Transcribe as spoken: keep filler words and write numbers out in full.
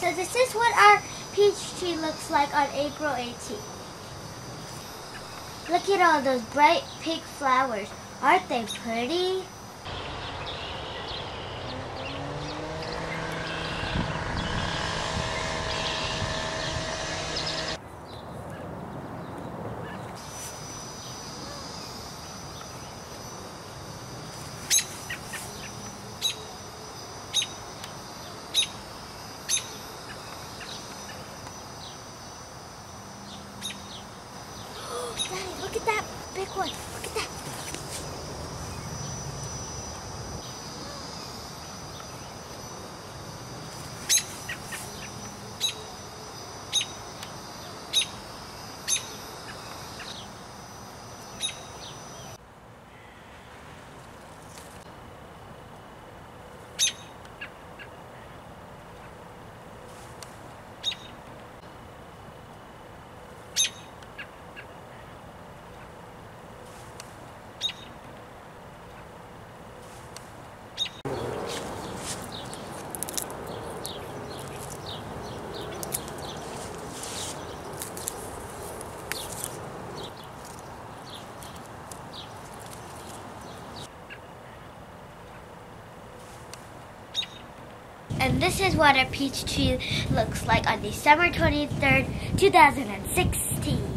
So this is what our peach tree looks like on April eighteenth. Look at all those bright pink flowers. Aren't they pretty? Look at that big one. Look at that. And this is what a peach tree looks like on December twenty-third, two thousand sixteen.